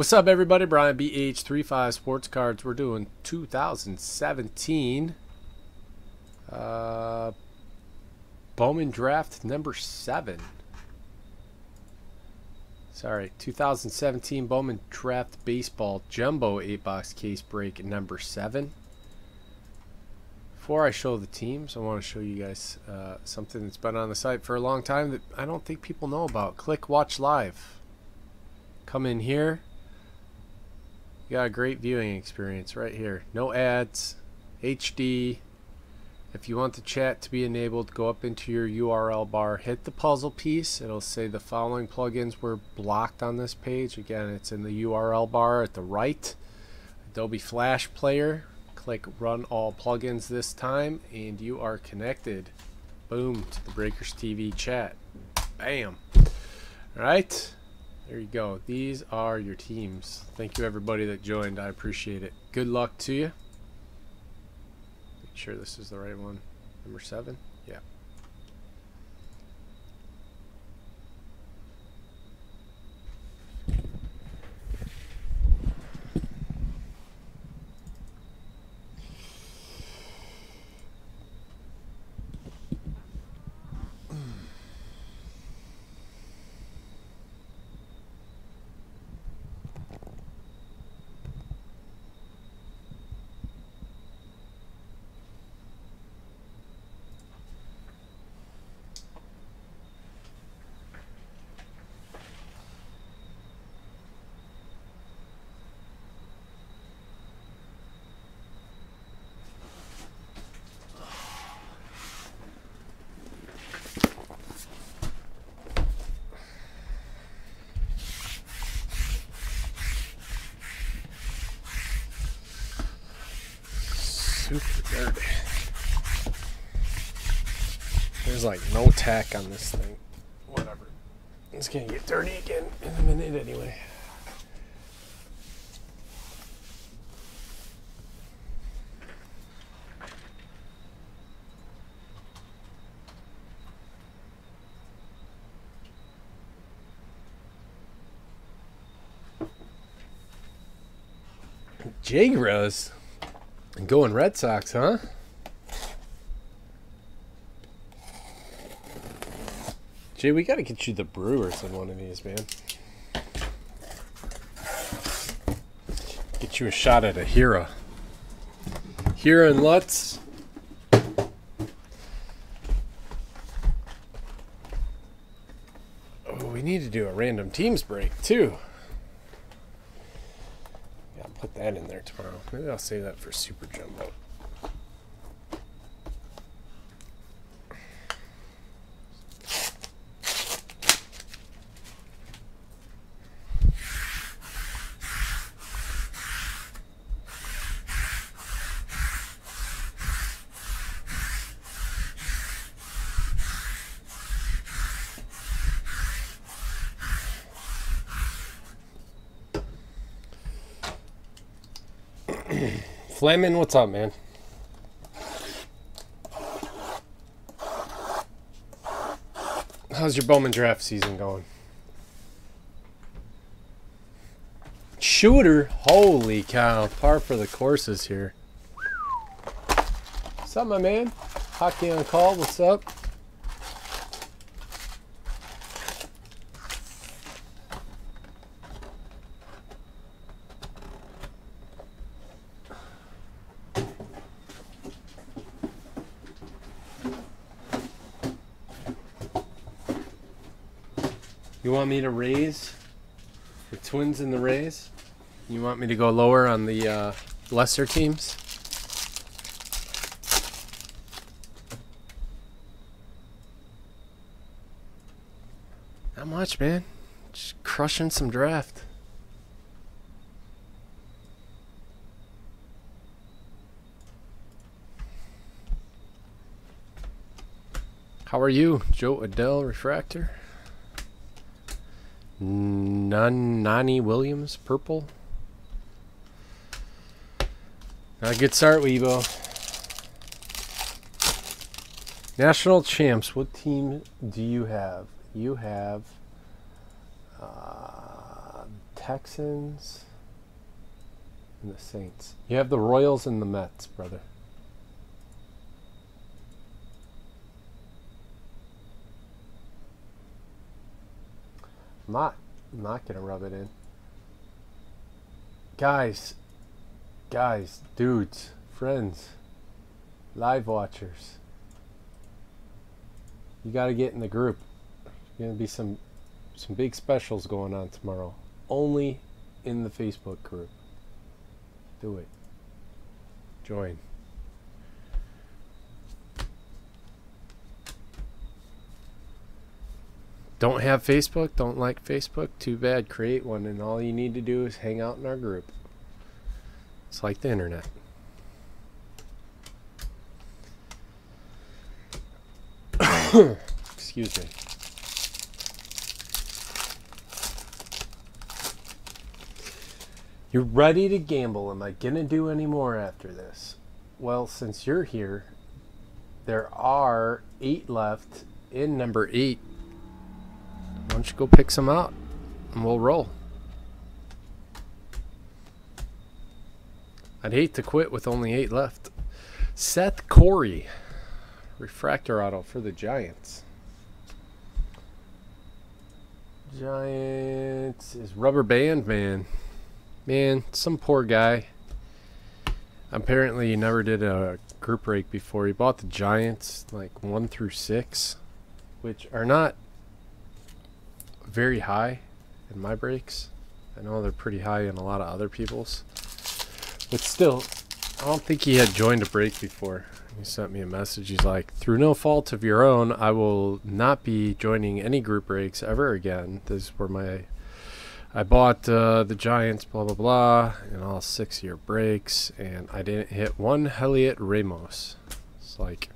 What's up, everybody? Brian BH 35 Sports Cards. We're doing 2017 Bowman Draft number 7. Sorry, 2017 Bowman Draft Baseball Jumbo 8-box case break number 7. Before I show the teams, I want to show you guys something that's been on the site for a long time that I don't think people know about. Click Watch Live. Come in here. You got a great viewing experience right here. No ads, HD. If you want the chat to be enabled, go up into your URL bar, hit the puzzle piece. It'll say the following plugins were blocked on this page. Again, it's in the URL bar at the right. Adobe Flash Player. Click Run All Plugins this time, and you are connected. Boom, to the Breakers TV chat. Bam. All right. There you go. These are your teams. Thank you, everybody that joined. I appreciate it. Good luck to you. Make sure this is the right one. Number 7. Yeah. There's like no tack on this thing. Whatever. It's gonna get dirty again in a minute anyway. Jigros. Going Red Sox, huh? Jay, we gotta get you the Brewers in one of these, man. Get you a shot at a Hira. Hira and Lutz. Oh, we need to do a random teams break too. Yeah, I'll put that in there tomorrow. Maybe I'll save that for Super Jumbo. Flamin, what's up, man? How's your Bowman draft season going? Shooter, holy cow, par for the courses here. What's up, my man? Hockey on call, what's up? You want me to raise the Twins in the Rays? You want me to go lower on the lesser teams? Not much, man. Just crushing some draft. How are you, Joe Adele Refractor? Nani Williams, purple. Not a good start, Weibo. National champs, what team do you have? You have Texans and the Saints. You have the Royals and the Mets, brother. I'm not gonna rub it in. Guys, dudes, friends, live watchers. You gotta get in the group. There's gonna be some big specials going on tomorrow. Only in the Facebook group. Do it. Join. Don't have Facebook? Don't like Facebook? Too bad. Create one, and all you need to do is hang out in our group. It's like the internet. Excuse me. You're ready to gamble. Am I gonna do any more after this? Well, since you're here, there are 8 left in number 8. Why don't you go pick some out and we'll roll. I'd hate to quit with only 8 left. Seth Corey, refractor auto for the Giants. Giants is rubber band man. Man, some poor guy. Apparently he never did a group break before. He bought the Giants, like 1 through 6, which are not very high in my breaks. I know they're pretty high in a lot of other people's. But still, I don't think he had joined a break before. He sent me a message. He's like, through no fault of your own, I will not be joining any group breaks ever again. These were my... I bought the Giants, blah, blah, blah, and all 6-year breaks, and I didn't hit one Heliot Ramos. It's like...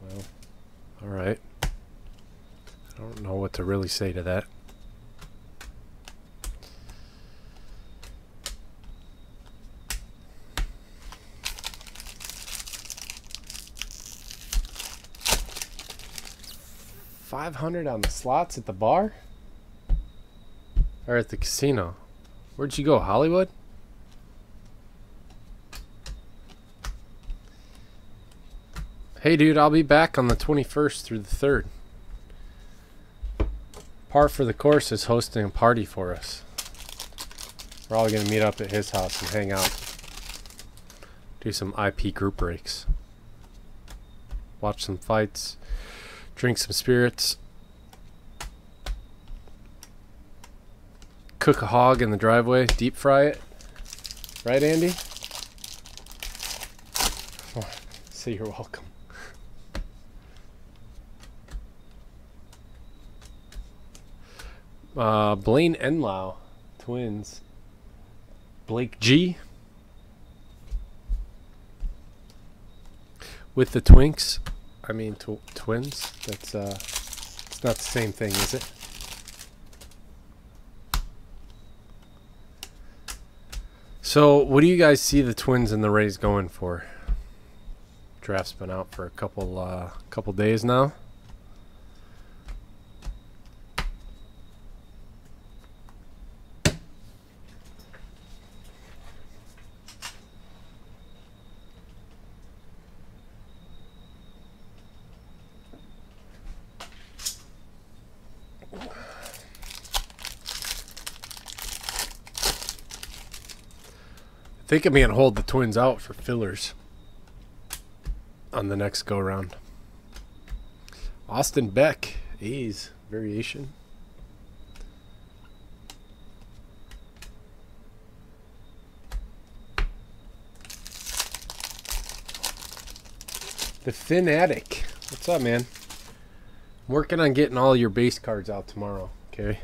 Well, alright. I don't know what to really say to that. $500 on the slots at the bar? Or at the casino? Where'd you go, Hollywood? Hey dude, I'll be back on the 21st through the 3rd. Par for the course is hosting a party for us. We're all gonna meet up at his house and hang out. Do some IP group breaks. Watch some fights. Drink some spirits. Cook a hog in the driveway. Deep fry it. Right, Andy? Oh, say you're welcome. Blaine Enlow. Twins. Blake G. With the Twinks. I mean, twins, that's, it's not the same thing, is it? So, what do you guys see the Twins and the Rays going for? Draft's been out for a couple days now. Think I'm going to hold the Twins out for fillers on the next go round. Austin Beck, A's variation. The Finatic, what's up, man? I'm working on getting all your base cards out tomorrow, okay?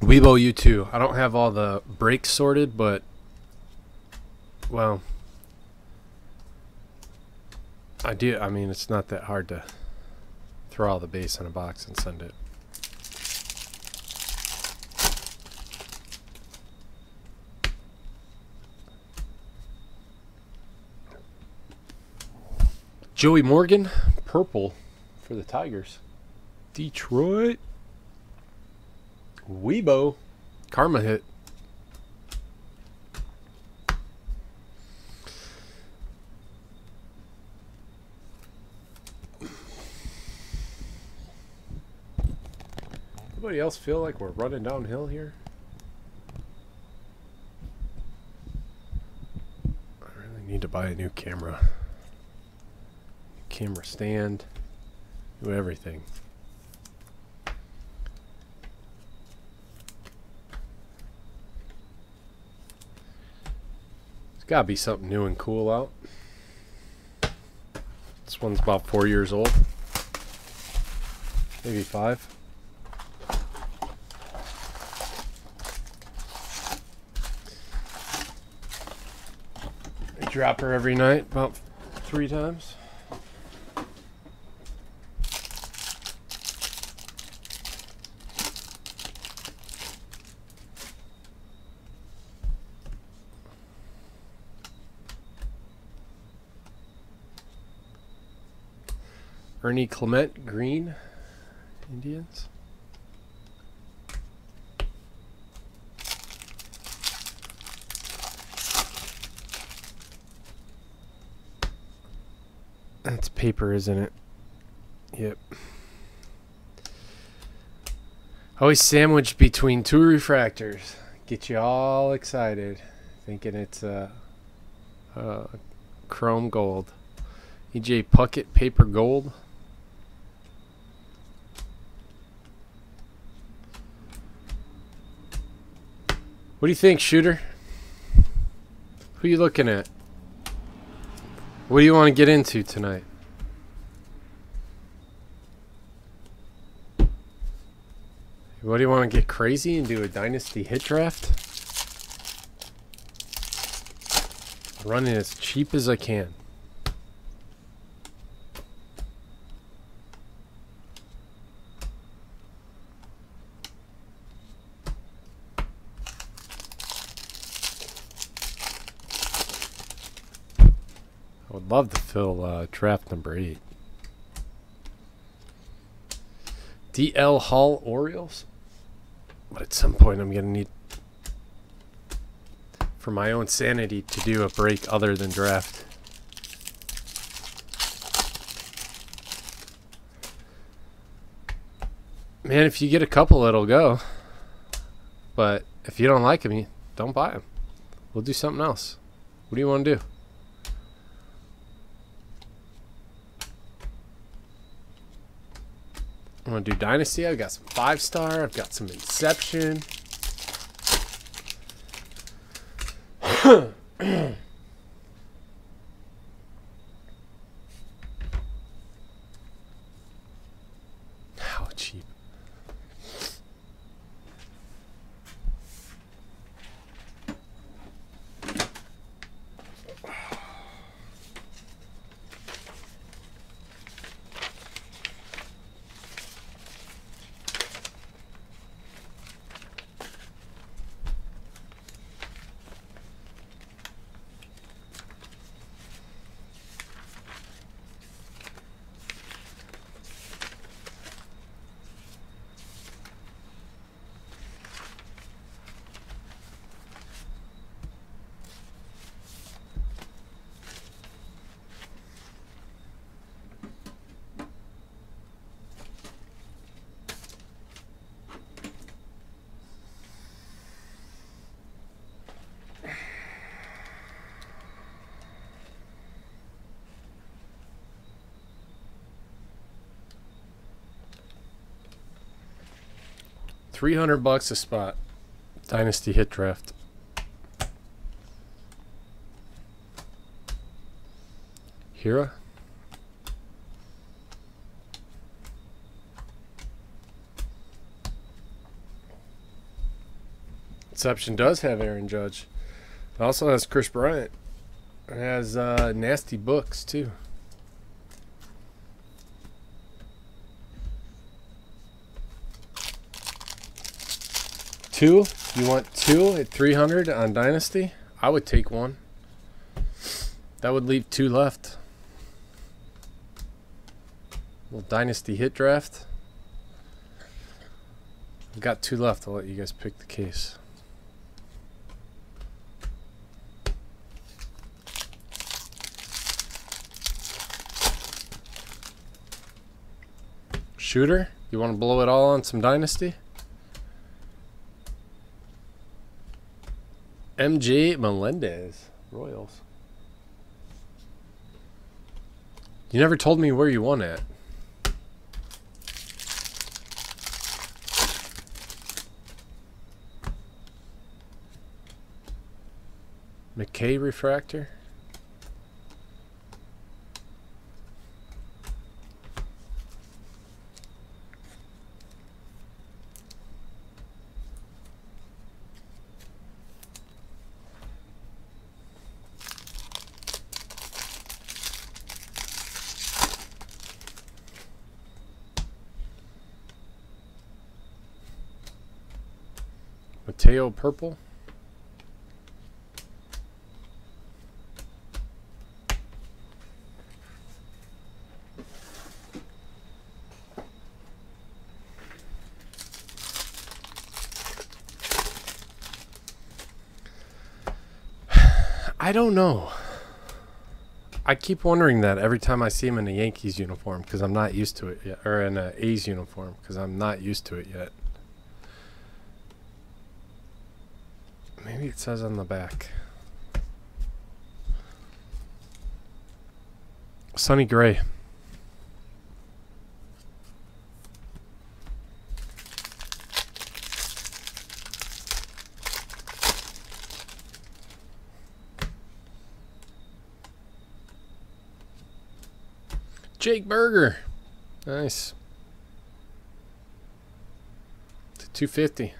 Weibo U2. I don't have all the breaks sorted, but, well, I do. I mean, it's not that hard to throw all the base in a box and send it. Joey Morgan, purple for the Tigers. Detroit. Weibo, karma hit. Anybody else feel like we're running downhill here? I really need to buy a new camera. Camera stand. Do everything. There's gotta be something new and cool out. This one's about 4 years old. Maybe 5. Drop her every night about 3 times. Ernie Clement, green, Indians. That's paper, isn't it? Yep. Always sandwiched between two refractors. Get you all excited, thinking it's chrome gold. E.J. Puckett, paper gold. What do you think, Shooter? Who you looking at? What do you want to get into tonight? What do you want to get crazy and do a dynasty hit draft? Running as cheap as I can. Love to fill draft number 8. D.L. Hall, Orioles. But at some point I'm going to need, for my own sanity, to do a break other than draft. Man, if you get a couple, it'll go. But if you don't like them, you don't buy them. We'll do something else. What do you want to do? I'm going to do Dynasty. I've got some 5-star. I've got some Inception. How cheap. $300 a spot. Dynasty hit draft. Hira. Inception does have Aaron Judge. It also has Chris Bryant. It has nasty books too. Two? You want 2 at 300 on Dynasty? I would take 1. That would leave 2 left. Little dynasty hit draft. I've got two left. I'll let you guys pick the case. Shooter, you want to blow it all on some dynasty? M.J. Melendez, Royals. You never told me where you won at. McKay refractor. Mateo purple. I don't know. I keep wondering that every time I see him in a Yankees uniform because I'm not used to it yet, or in an A's uniform because I'm not used to it yet. Maybe it says on the back. Sonny Gray. Jake Berger. Nice. /250.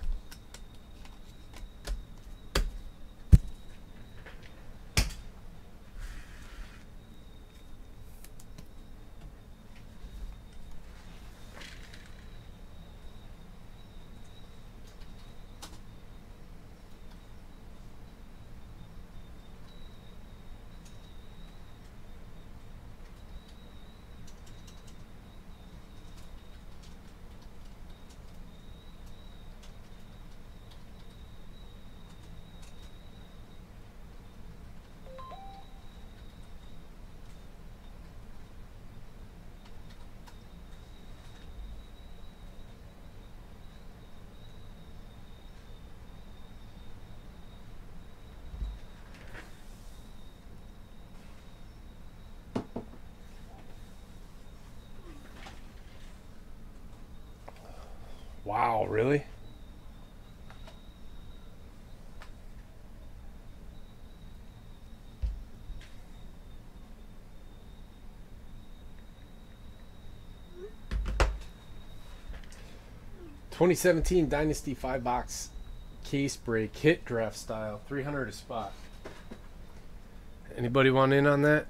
Wow, really? '2017 Dynasty 5-box case break hit draft style, 300 a spot. Anybody want in on that?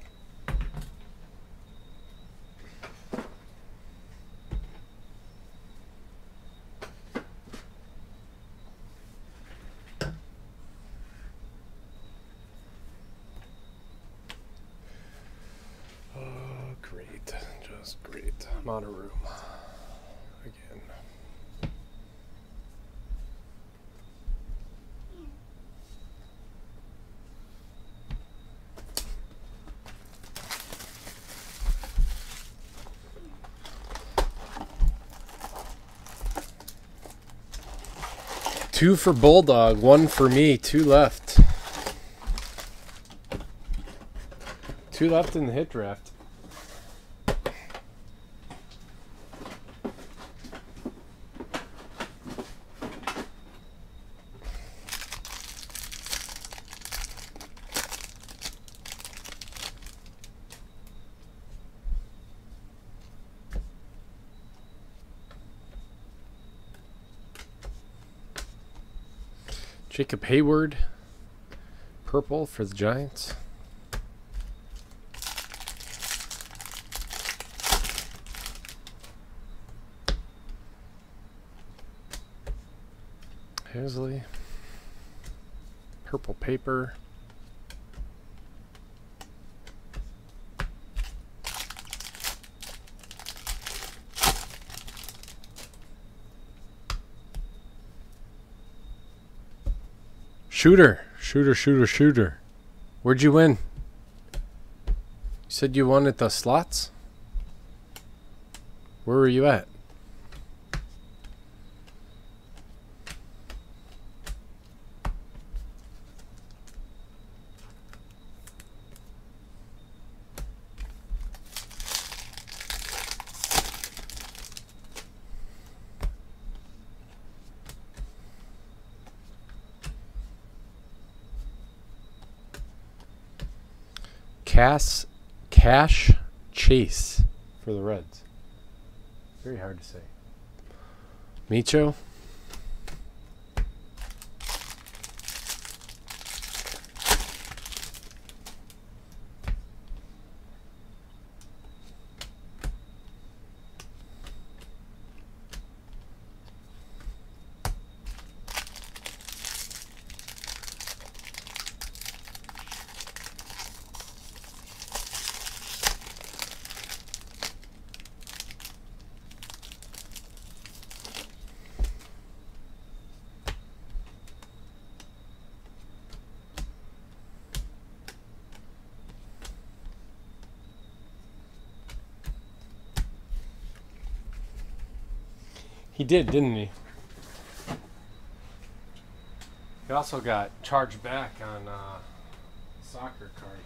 Two for Bulldog, one for me, two left. Two left in the hit draft. Jacob Hayward, purple for the Giants. Hasley, purple paper. Shooter. Where'd you win? You said you won at the slots? Where were you at? Cash Chase for the Reds. Very hard to say. Micho. He did, didn't he? He also got charged back on soccer card.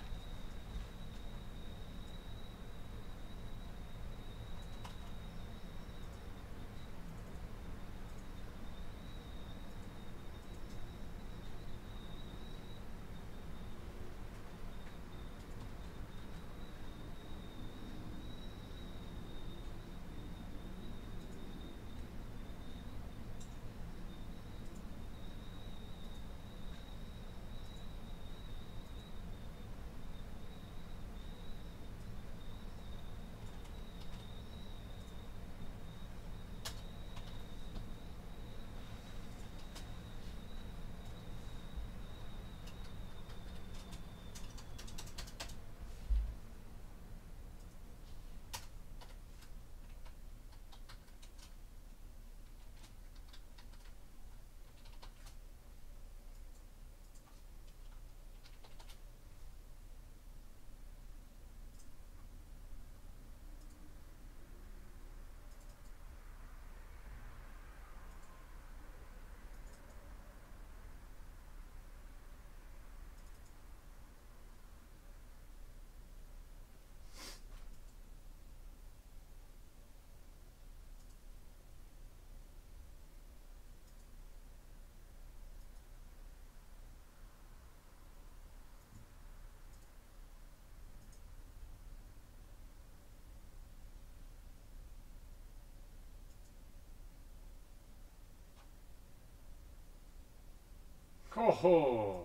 Oh,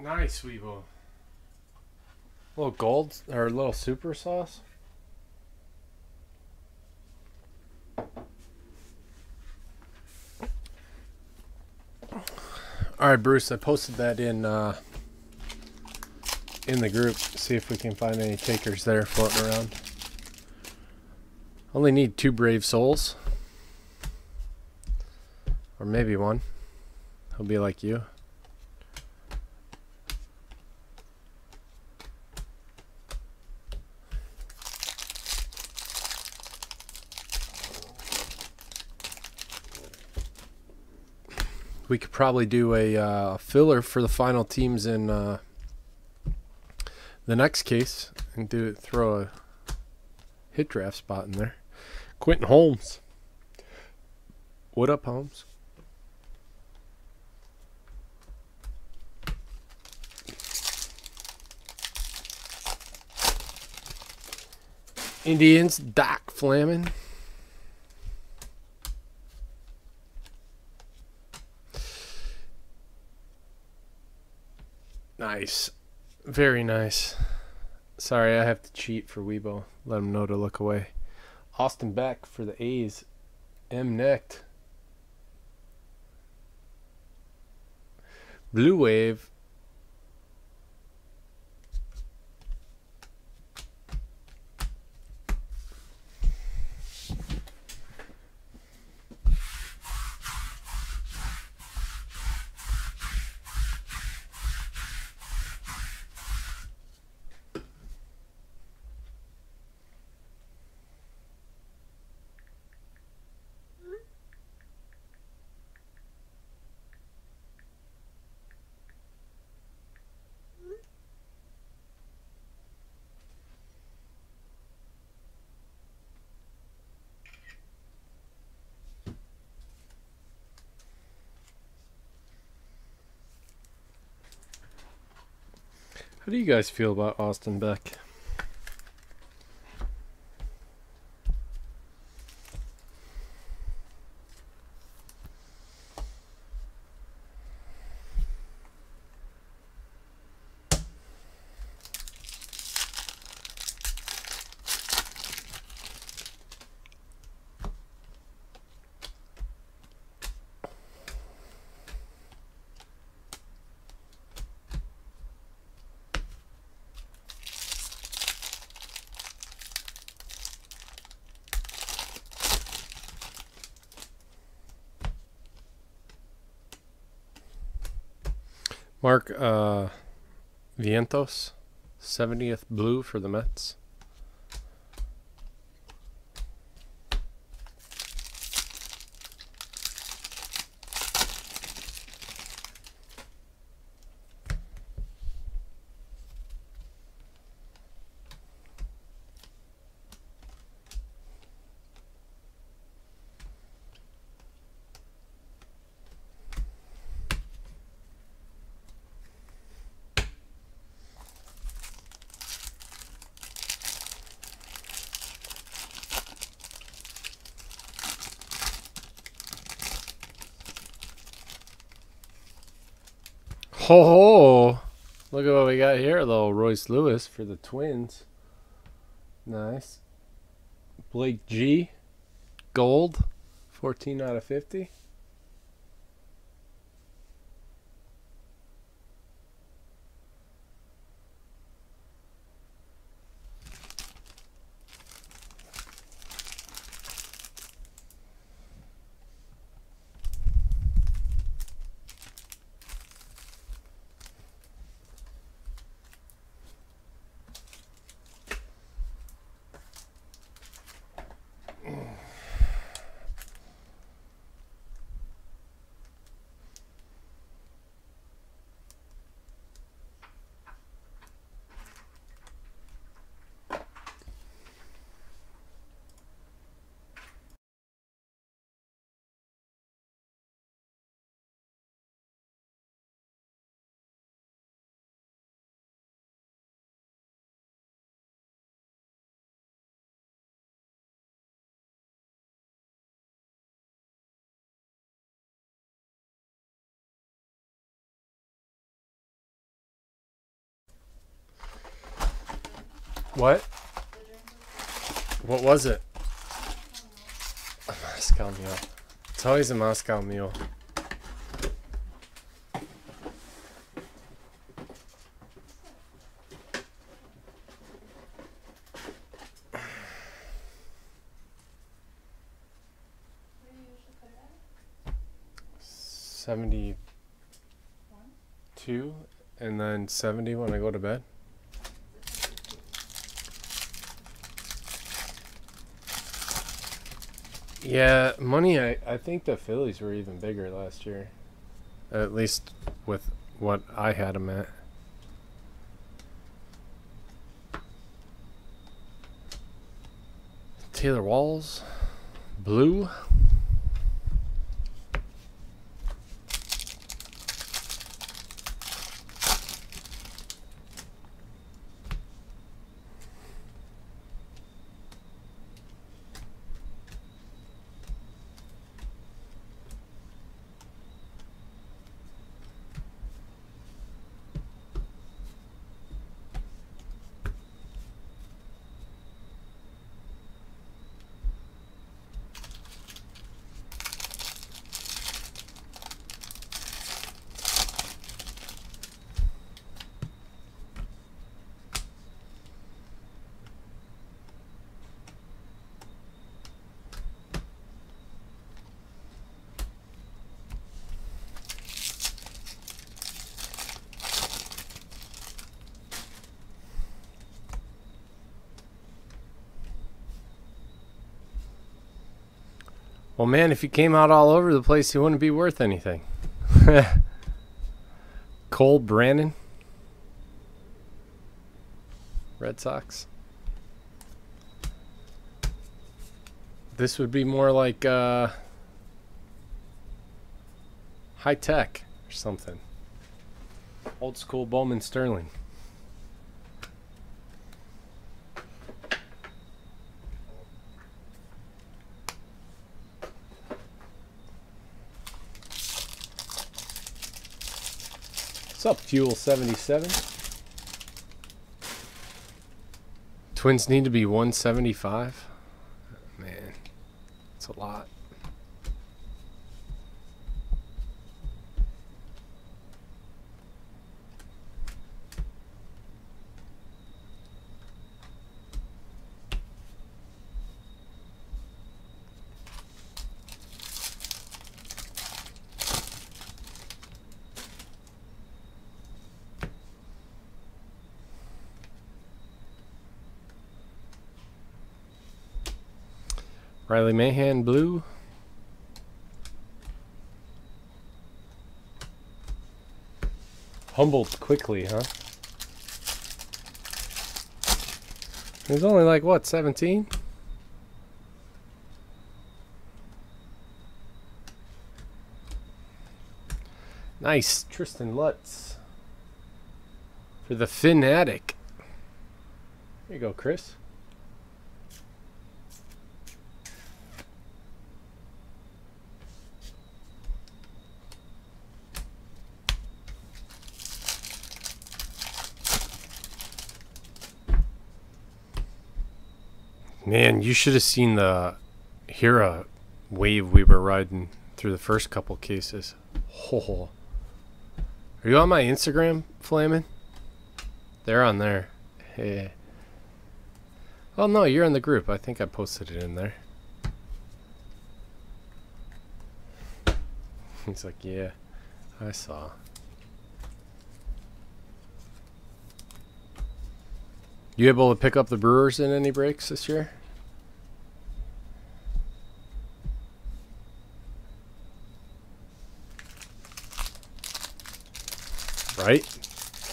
nice, Weibo. Little gold or a little super sauce. All right, Bruce. I posted that in the group. See if we can find any takers there floating around. Only need 2 brave souls, or maybe 1. He'll be like you. We could probably do a filler for the final teams in the next case and throw a hit draft spot in there. Quentin Holmes. What up, Holmes? Indians, Doc Flamin. Nice. Very nice. Sorry, I have to cheat for Weibo. Let him know to look away. Austin Beck for the A's. M-necked. Blue Wave. How do you guys feel about Austin Beck? Mark Vientos, 70th blue for the Mets. Oh, look at what we got here, though. Royce Lewis for the Twins. Nice. Blake G. Gold. 14 out of 50. What? What was it? A Moscow Mule. It's always a Moscow Mule. $72 and then $70 when I go to bed. Yeah, money, I think the Phillies were even bigger last year. At least with what I had them at. Taylor Walls, blue. Well, man, if you came out all over the place, you wouldn't be worth anything. Cole Brannon, Red Sox. This would be more like high tech or something. Old school Bowman Sterling. What's up, Fuel77? Twins need to be 175. Man, it's a lot. Riley Mahan blue. Humbled quickly, huh? He was only like, what, 17? Nice, Tristan Lutz. For the Finatic. There you go, Chris. Man, you should have seen the Hira wave we were riding through the first couple cases. Oh. Are you on my Instagram, Flamin? They're on there. Hey. Well, no, you're in the group. I think I posted it in there. He's like, yeah, I saw. You able to pick up the Brewers in any breaks this year? Right?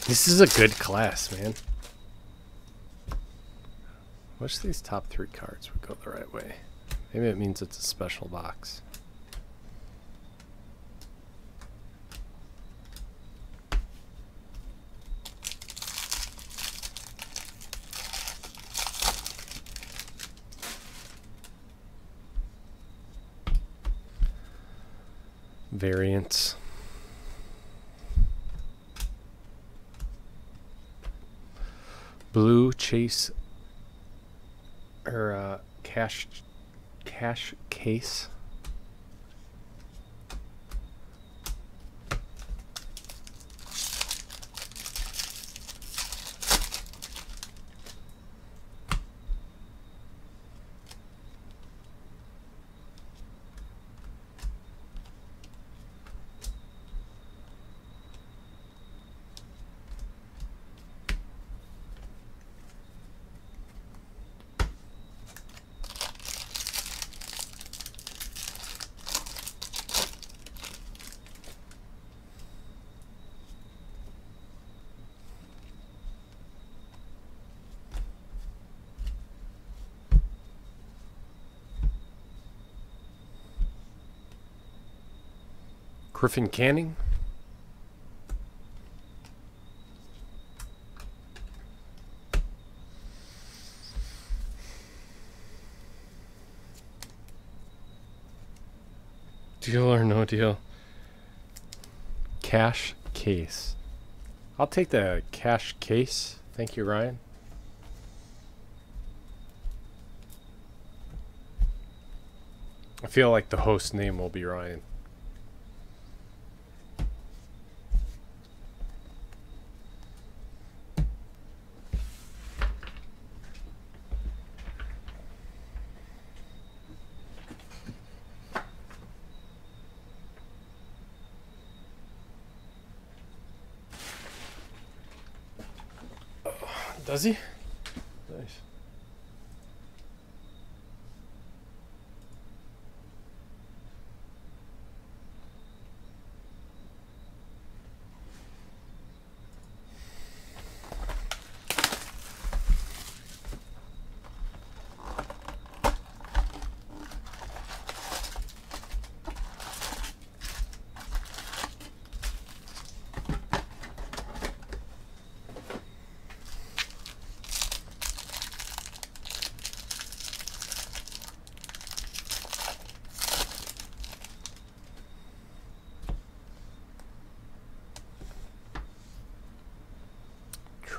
This is a good class, man. Wish these top three cards would go the right way. Maybe it means it's a special box. Variants. Blue Chase or Cash Chase. Griffin Canning. Deal or no deal? Cash Case. I'll take the Cash Case. Thank you, Ryan. I feel like the host name will be Ryan. Does he? Nice.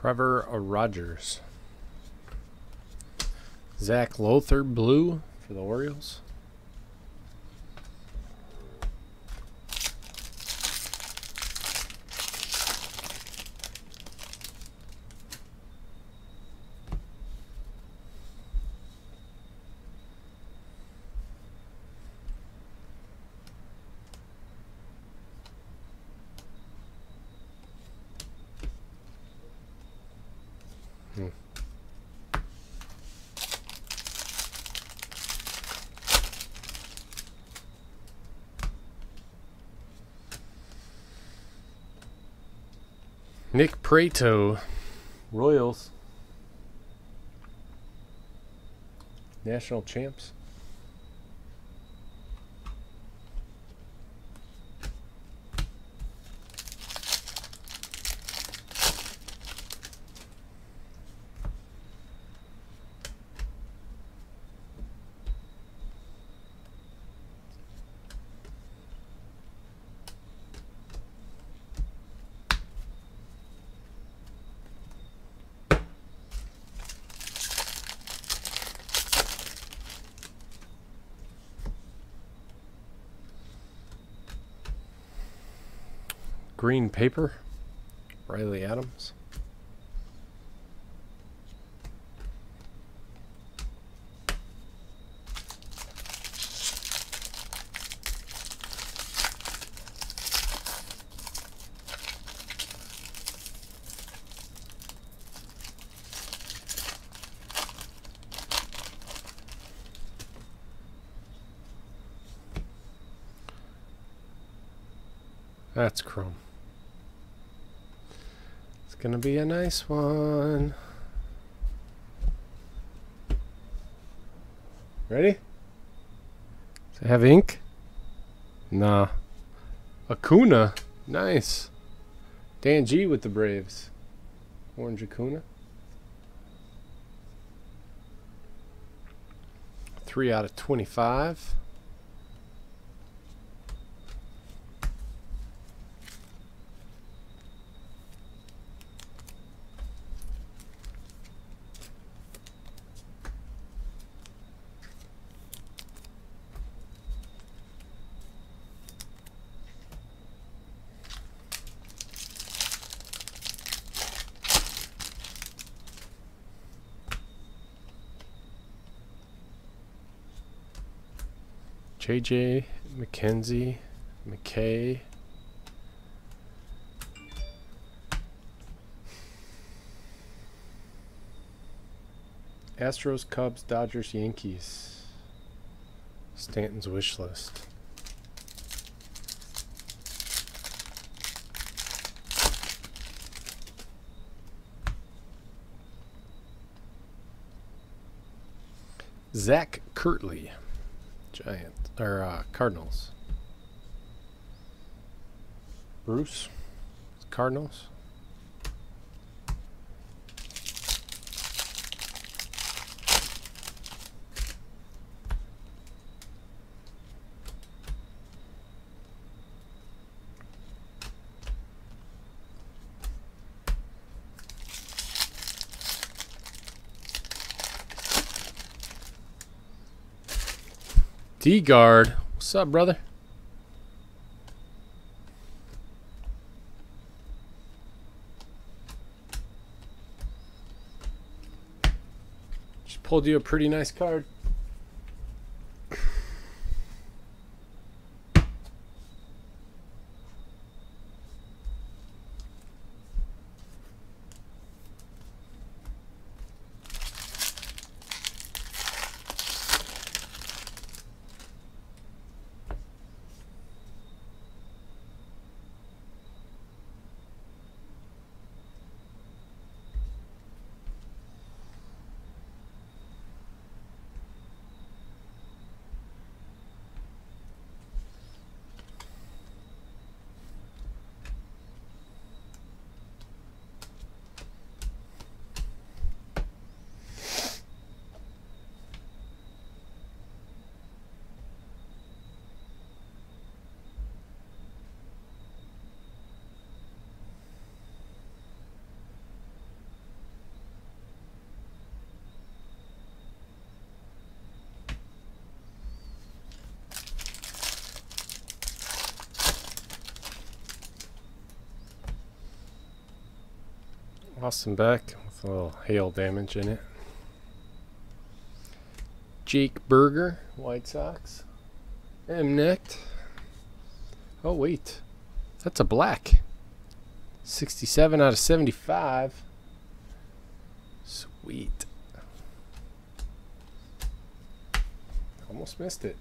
Trevor Rogers. Zach Lowther, blue for the Orioles. Nick Prato, Royals, National Champs. Green paper, Riley Adams. That's chrome. Gonna be a nice one. Ready? Does it have ink? Nah. Acuna. Nice. Dan G with the Braves. Orange Acuna. 3 out of 25. JJ, McKenzie, McKay. Astros, Cubs, Dodgers, Yankees. Stanton's wish list. Zach Kirtley, Giants or Cardinals. Bruce, Cardinals. D-Guard. What's up, brother? Just pulled you a pretty nice card. Austin Beck with a little hail damage in it. Jake Berger, White Sox. M-necked. Oh, wait. That's a black. 67 out of 75. Sweet. Almost missed it.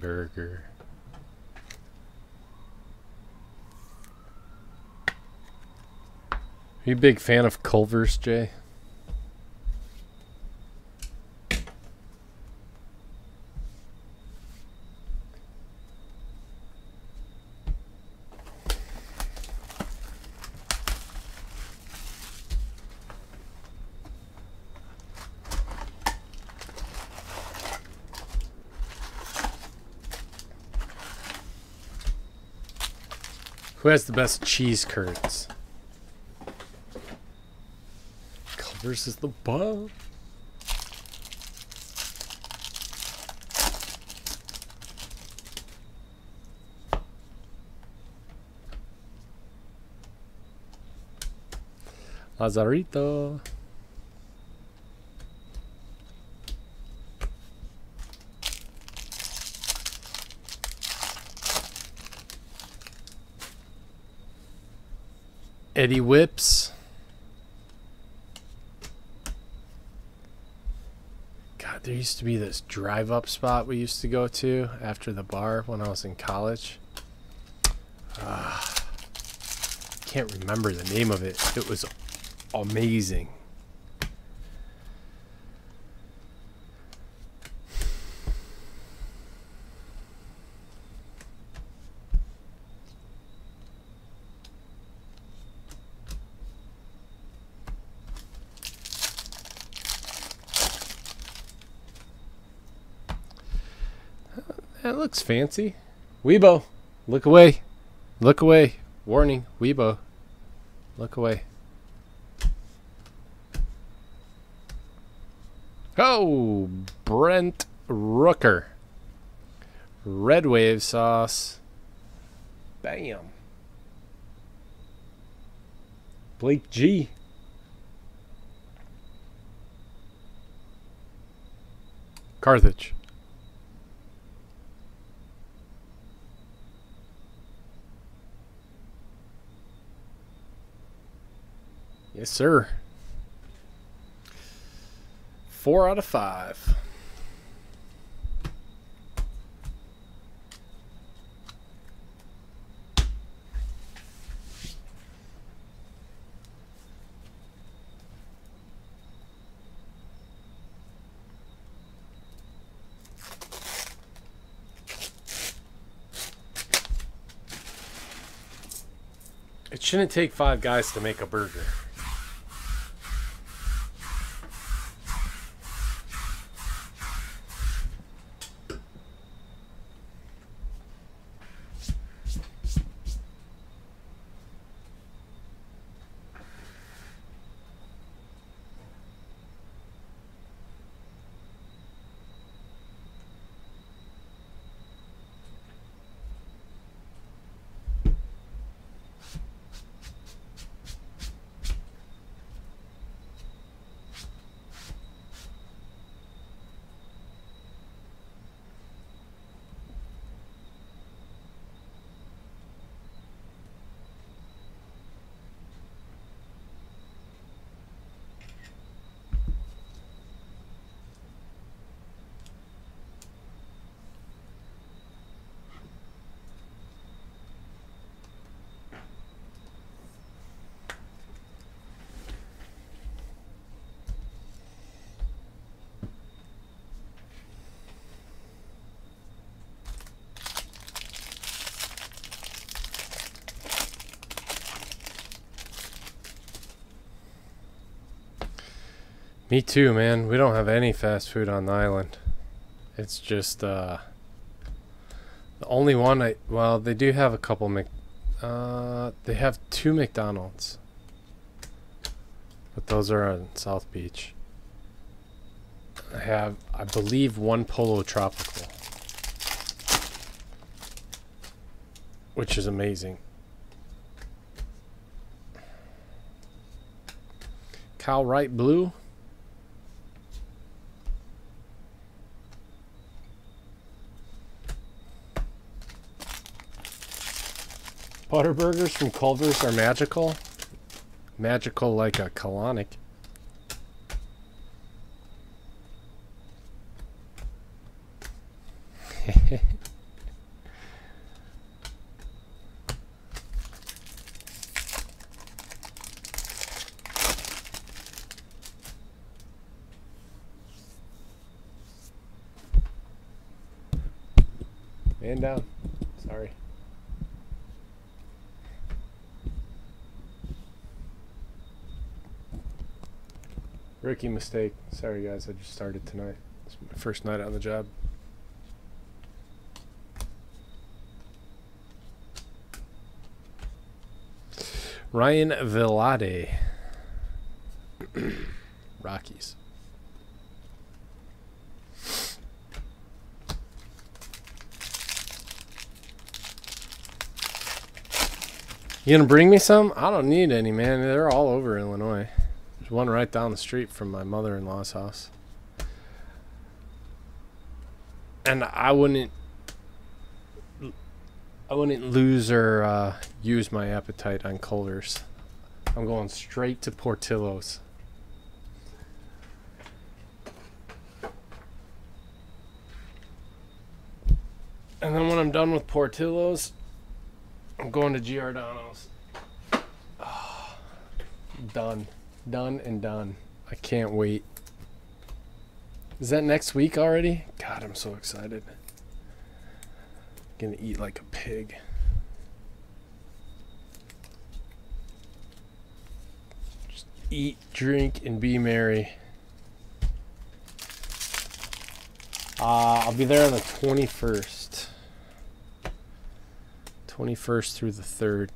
Burger. Are you a big fan of Culver's, Jay? Who has the best cheese curds? Culver's is the bomb. Lazarito. Eddie Whips. God, there used to be this drive-up spot we used to go to after the bar when I was in college. Can't remember the name of it. It was amazing. That looks fancy. Weibo, look away. Look away. Warning, Weibo. Look away. Oh, Brent Rooker. Red wave sauce. Bam. Blake G. Carthage. Yes, sir. 4 out of 5. It shouldn't take 5 guys to make a burger. Me too, man. We don't have any fast food on the island. It's just, the only one I... Well, they do have a couple they have 2 McDonald's. But those are on South Beach. I have, I believe, 1 Polo Tropical. Which is amazing. Kyle Wright Blue. Butterburgers from Culver's are magical. Magical like a colonic. Man down. Sorry. Rookie mistake. Sorry guys, I just started tonight. It's my first night on the job. Ryan Velade. Rockies. You gonna bring me some? I don't need any, man. They're all over Illinois. There's one right down the street from my mother-in-law's house. And I wouldn't lose or use my appetite on Culver's. I'm going straight to Portillo's. And then when I'm done with Portillo's, I'm going to Giordano's. Oh, done. Done and done. I can't wait. Is that next week already? God, I'm so excited. I'm gonna eat like a pig. Just eat, drink, and be merry. I'll be there on the 21st. 21st through the 3rd.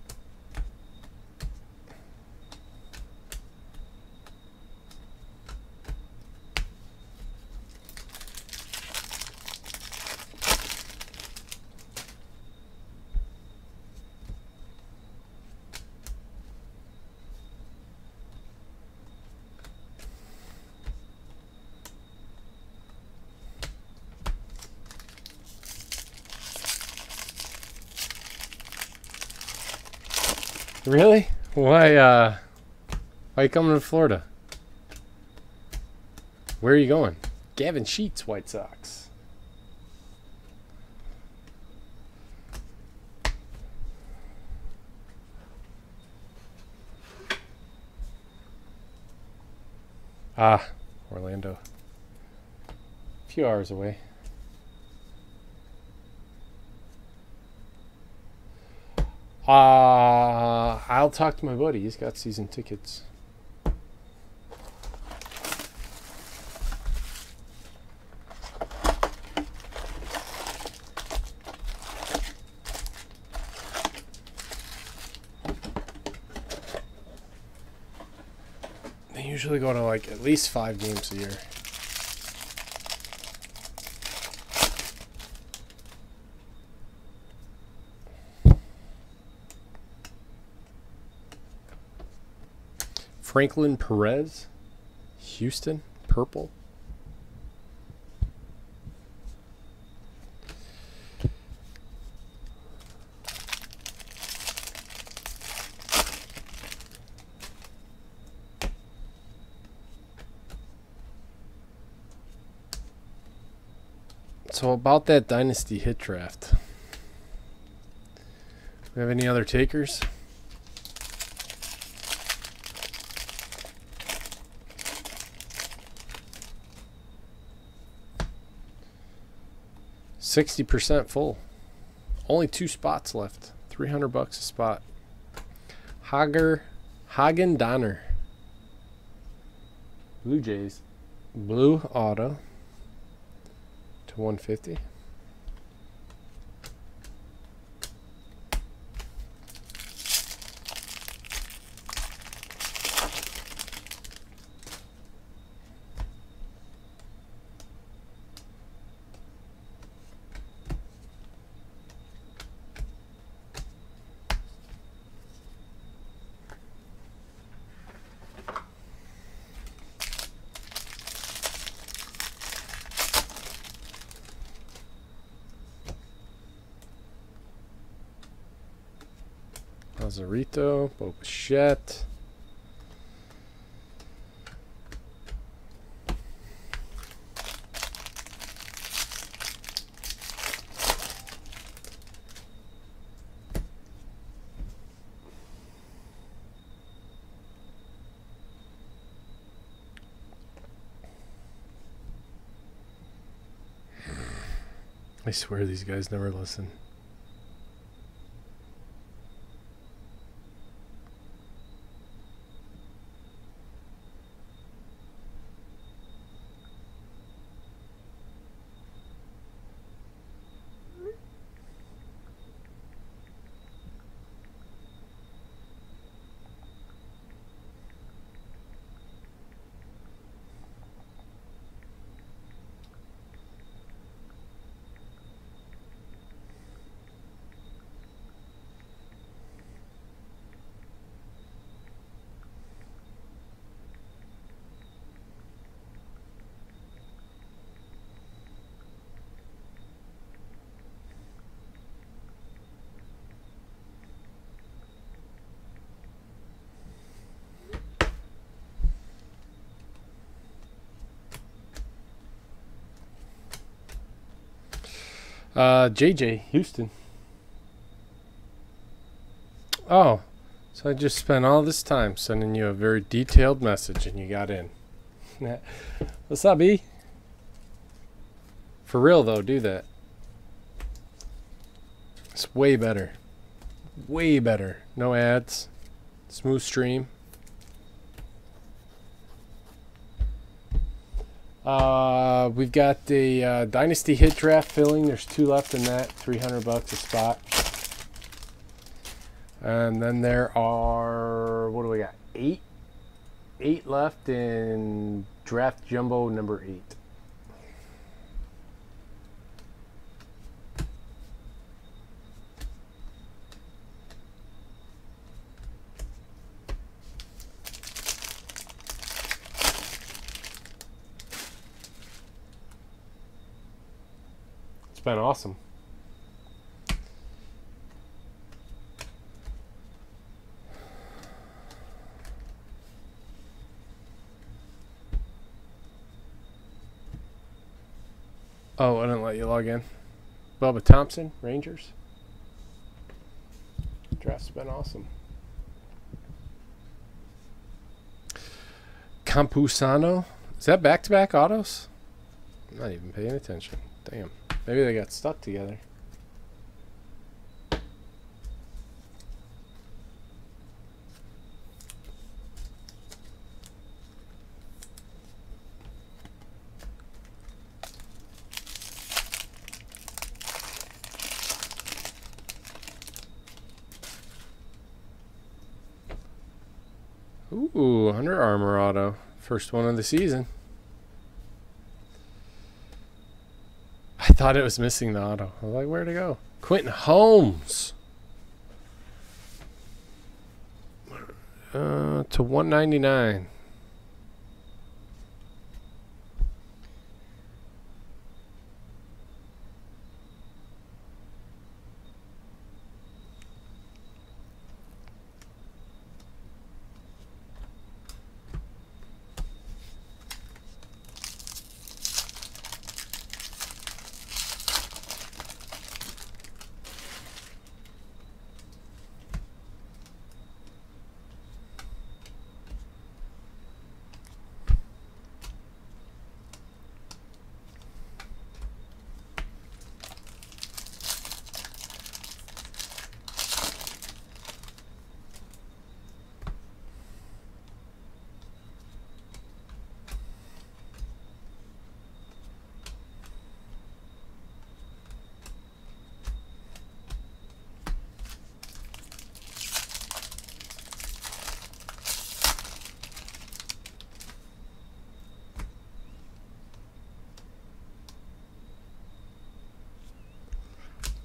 Really? Why you coming to Florida? Where are you going? Gavin Sheets, White Sox. Ah, Orlando. A few hours away. I'll talk to my buddy. He's got season tickets. They usually go to like at least 5 games a year. Franklin Perez, Houston, purple. So about that Dynasty hit draft. We have any other takers? $60% full. Only 2 spots left. $300 a spot. Hagen Donner. Blue Jays. Blue auto to 150. Zarito, Bo Bichette. I swear these guys never listen. JJ Houston. Oh, so I just spent all this time sending you a very detailed message and you got in. What's up, E? For real though, do that. It's way better. Way better. No ads. Smooth stream. We've got the Dynasty Hit Draft filling. There's two left in that. $300 a spot. And then there are, what do we got? Eight left in Draft Jumbo number 8. Been awesome. Oh, I didn't let you log in. Bubba Thompson, Rangers. Draft's been awesome. Campusano. Is that back-to-back autos? I'm not even paying attention. Damn. Maybe they got stuck together. Ooh, Under Armour auto. First one of the season. Thought it was missing the auto. I was like, where'd it go? Quentin Holmes. To 199.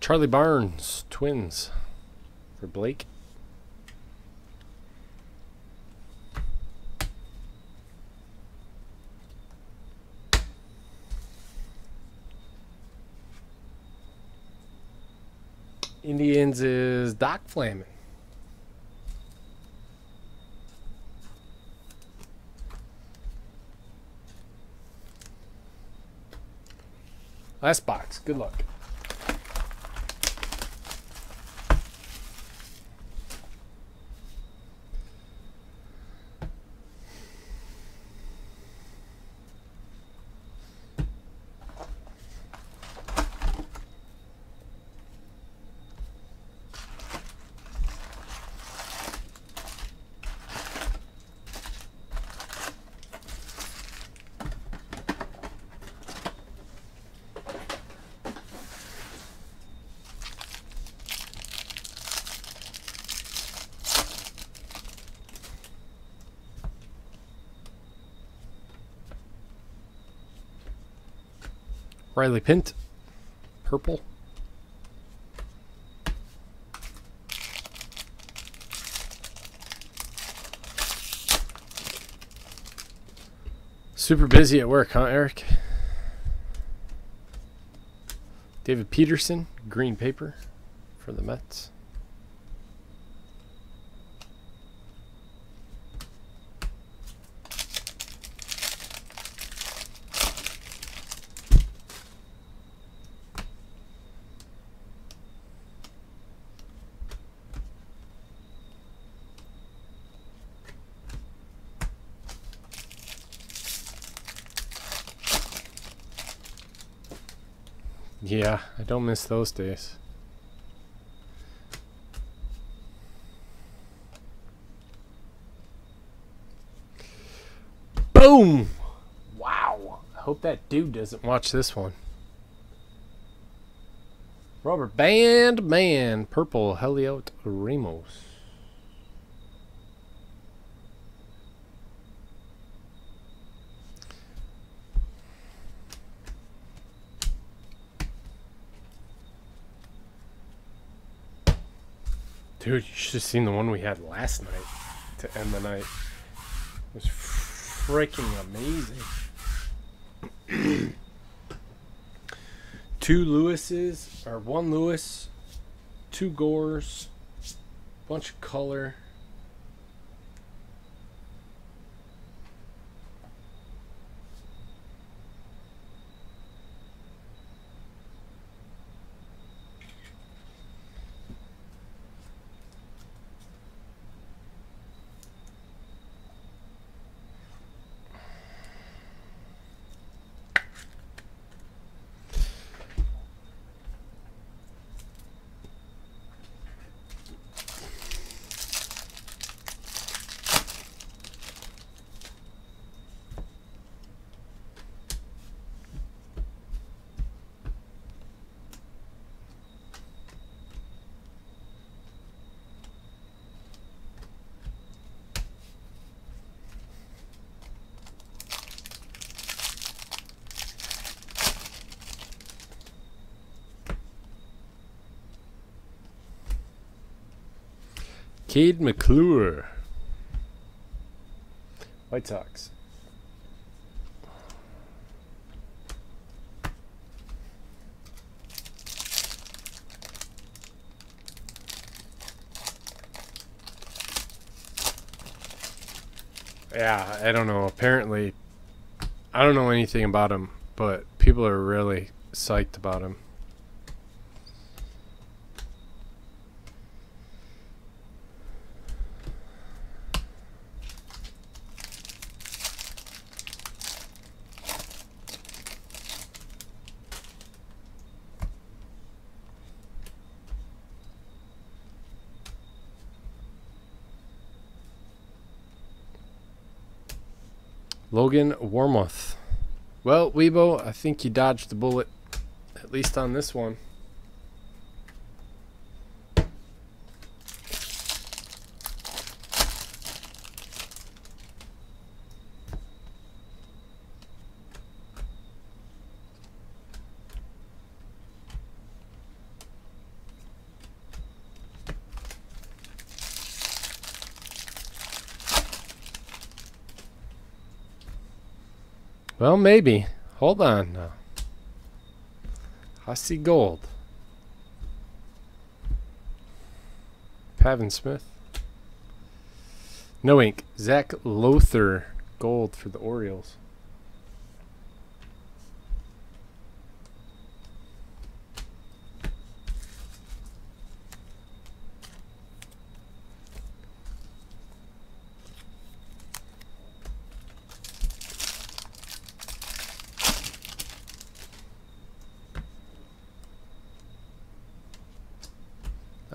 Charlie Barnes, Twins for Blake. Indians is Doc Flamin. Last box. Good luck. Riley Pint, purple. Super busy at work, huh, Eric? David Peterson, green paper for the Mets. Yeah, I don't miss those days. Boom! Wow. I hope that dude doesn't watch this one. Robert Band Man, purple, Heliot Ramos. Dude, you should have seen the one we had last night to end the night. It was freaking amazing. One Lewis, two Gores, bunch of color. Cade McClure, White Sox. Yeah, I don't know. Apparently, I don't know anything about him, but people are really psyched about him. Logan Warmoth. Well, Weibo, I think you dodged the bullet, at least on this one. Well, maybe. Hold on now. I see gold. Pavin Smith. No ink. Zach Lowther. Gold for the Orioles.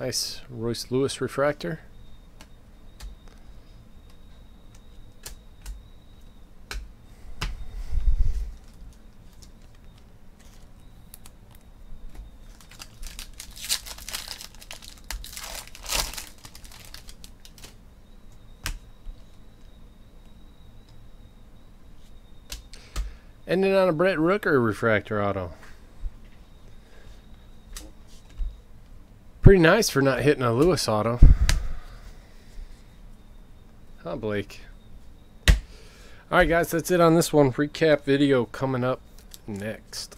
Nice Royce Lewis refractor. Ended on a Brent Rooker refractor auto. Pretty nice for not hitting a Lewis auto. Huh, Blake? Alright, guys, that's it on this one. Recap video coming up next.